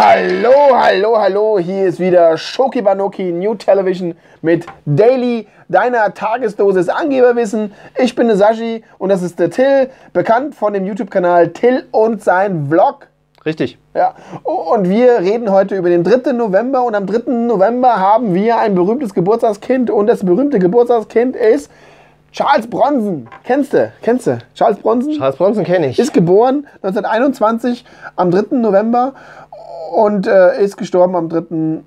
Hallo, hier ist wieder Shoki Banoki New Television mit Daily, deiner Tagesdosis Angeberwissen. Ich bin der Sashi und das ist der Till, bekannt von dem YouTube-Kanal Till und sein Vlog. Richtig. Ja. Und wir reden heute über den 3. November und am 3. November haben wir ein berühmtes Geburtstagskind und das berühmte Geburtstagskind ist Charles Bronson. Kennst du? Charles Bronson? Charles Bronson kenne ich. Ist geboren 1921 am 3. November. Und ist gestorben am 30.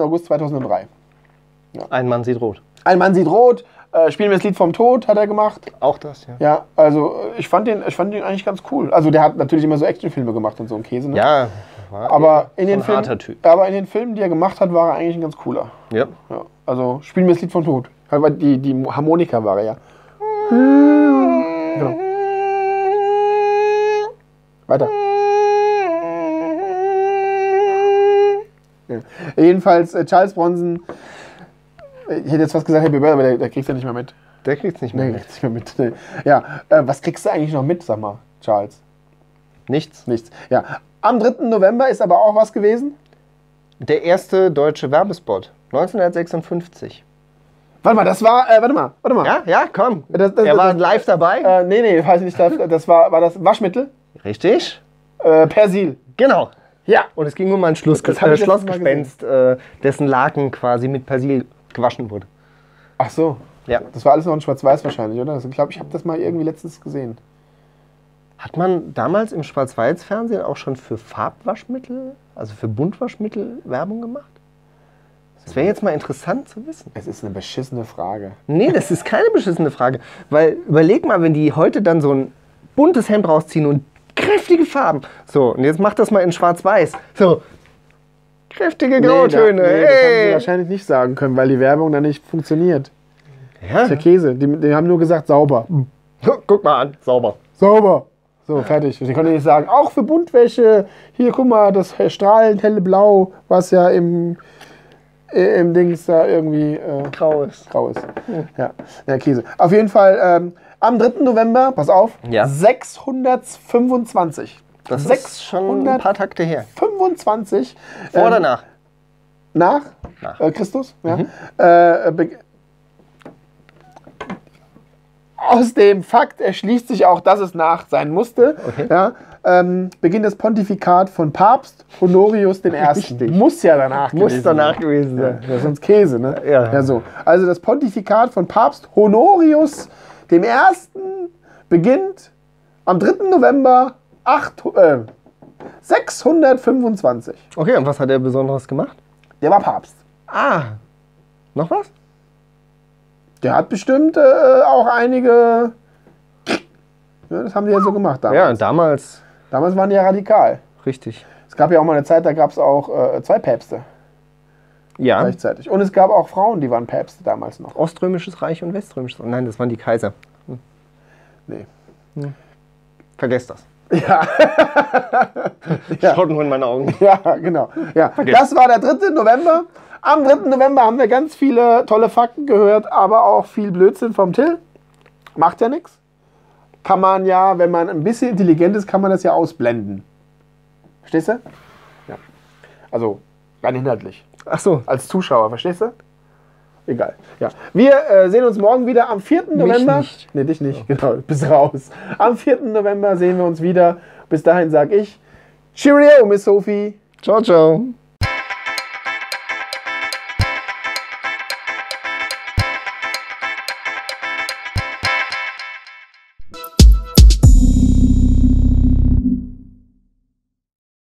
August 2003. Ja. Ein Mann sieht rot. Ein Mann sieht rot. Spielen wir das Lied vom Tod, hat er gemacht. Auch das, ja. Ja, also ich fand den eigentlich ganz cool. Also der hat natürlich immer so Actionfilme gemacht und so einen Käse. Ne? Ja, war aber in den Filmen, die er gemacht hat, war er eigentlich ein ganz cooler. Ja. Ja, also spielen wir das Lied vom Tod. Die Harmonika war er ja. Genau. Weiter. Ja. Jedenfalls, Charles Bronson, ich hätte jetzt was gesagt, Happy Birthday, aber der kriegst du ja nicht mehr mit. Der kriegst nicht mehr mit. Ja, was kriegst du eigentlich noch mit, sag mal, Charles? Nichts. Ja. Am 3. November ist aber auch was gewesen? Der erste deutsche Werbespot, 1956. Warte mal. Ja, komm. Er war live dabei? Das war das Waschmittel. Richtig. Persil. Genau. Ja, und es ging um ein Schlossgespenst, dessen Laken quasi mit Persil gewaschen wurde. Ach so. Ja. Das war alles noch in Schwarz-Weiß wahrscheinlich, oder? Also, ich glaube, ich habe das mal irgendwie letztens gesehen. Hat man damals im Schwarz-Weiß-Fernsehen auch schon für Farbwaschmittel, also für Buntwaschmittel Werbung gemacht? Das wäre jetzt mal interessant zu wissen. Es ist eine beschissene Frage. Nee, das ist keine beschissene Frage. Weil überleg mal, wenn die heute dann so ein buntes Hemd rausziehen und kräftige Farben. So, und jetzt mach das mal in Schwarz-Weiß. So, kräftige Grautöne. Das haben sie wahrscheinlich nicht sagen können, weil die Werbung da nicht funktioniert. Ja. Das ist der Käse. Die haben nur gesagt, sauber. Guck mal an, sauber. Sauber. So, fertig. Ich konnte nicht sagen, auch für Buntwäsche. Hier, guck mal, das strahlend helle Blau, was ja im Dings da irgendwie grau ist. Ja, der Käse. Auf jeden Fall, am 3. November, pass auf, ja. 625. Das ist schon ein paar Takte her. 25. Vor oder nach? Nach? Nach. Christus? Ja. Mhm. Aus dem Fakt erschließt sich auch, dass es nach sein musste. Okay. Ja, Beginn des Pontifikat von Papst Honorius I. Richtig. Muss danach gewesen sein. Ja, sonst Käse, ne? Ja. Ja, so. Also das Pontifikat von Papst Honorius I. beginnt am 3. November 625. Okay, und was hat er Besonderes gemacht? Der war Papst. Ah, noch was? Der hat bestimmt auch einige... Ja, das haben die ja so gemacht damals. Ja, und damals... Damals waren die ja radikal. Richtig. Es gab ja auch mal eine Zeit, da gab es auch zwei Päpste. Ja. Gleichzeitig. Und es gab auch Frauen, die waren Päpste damals noch. Oströmisches Reich und Weströmisches Reich. Nein, das waren die Kaiser. Hm. Nee. Hm. Vergesst das. Ja. Ja. Schaut nur in meine Augen. Ja, genau. Ja. Das war der 3. November. Am 3. November haben wir ganz viele tolle Fakten gehört, aber auch viel Blödsinn vom Till. Macht ja nichts. Kann man ja, wenn man ein bisschen intelligent ist, kann man das ja ausblenden. Verstehst du? Ja. Also, rein inhaltlich. Ach so. Als Zuschauer, verstehst du? Egal. Ja. Wir sehen uns morgen wieder am 4. November. Mich nicht. Nee, dich nicht. Ja. Genau, bis raus. Am 4. November sehen wir uns wieder. Bis dahin sage ich Cheerio, Miss Sophie. Ciao, ciao.